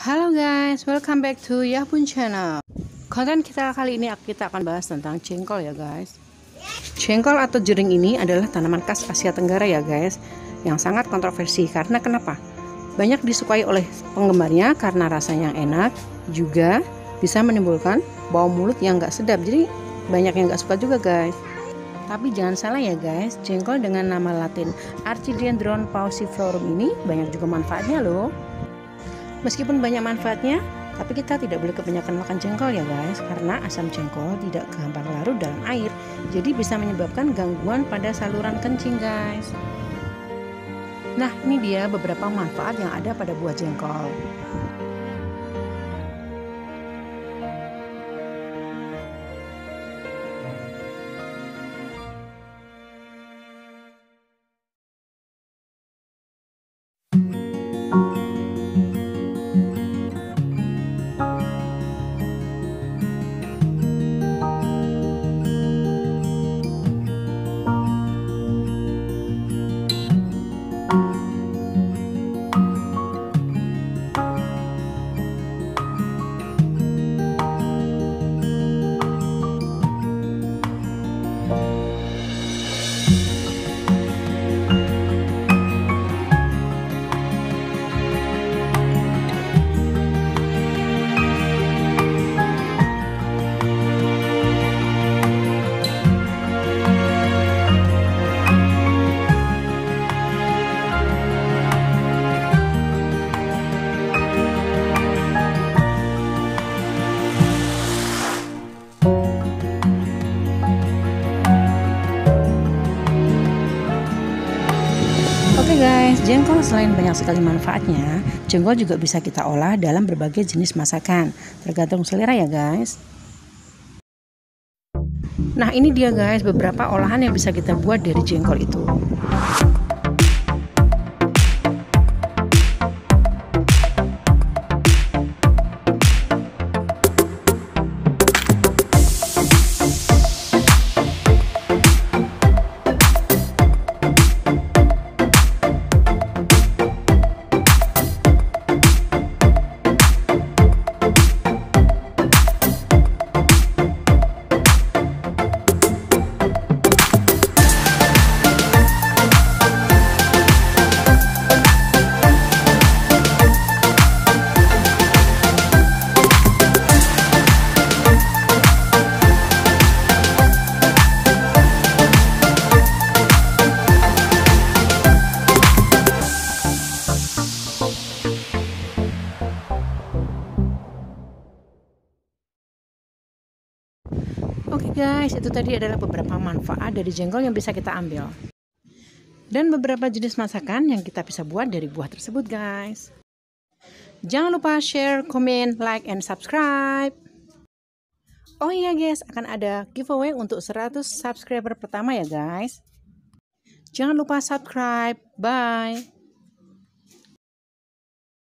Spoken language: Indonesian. Halo guys, welcome back to Yahpun channel. Konten kita kali ini kita akan bahas tentang jengkol ya guys. Jengkol atau jering ini adalah tanaman khas Asia Tenggara ya guys, yang sangat kontroversi. Karena kenapa? Banyak disukai oleh penggemarnya karena rasanya yang enak, juga bisa menimbulkan bau mulut yang nggak sedap. Jadi banyak yang nggak suka juga guys. Tapi jangan salah ya guys, jengkol dengan nama latin Archidendron pauciflorum ini banyak juga manfaatnya loh. Meskipun banyak manfaatnya, tapi kita tidak boleh kebanyakan makan jengkol ya guys, karena asam jengkol tidak gampang larut dalam air, jadi bisa menyebabkan gangguan pada saluran kencing guys. Nah, ini dia beberapa manfaat yang ada pada buah jengkol. Guys, jengkol selain banyak sekali manfaatnya, jengkol juga bisa kita olah dalam berbagai jenis masakan, tergantung selera ya guys. Nah, ini dia guys beberapa olahan yang bisa kita buat dari jengkol itu. Oke guys, itu tadi adalah beberapa manfaat dari jengkol yang bisa kita ambil. Dan beberapa jenis masakan yang kita bisa buat dari buah tersebut guys. Jangan lupa share, comment, like, and subscribe. Oh iya guys, akan ada giveaway untuk 100 subscriber pertama ya guys. Jangan lupa subscribe, bye.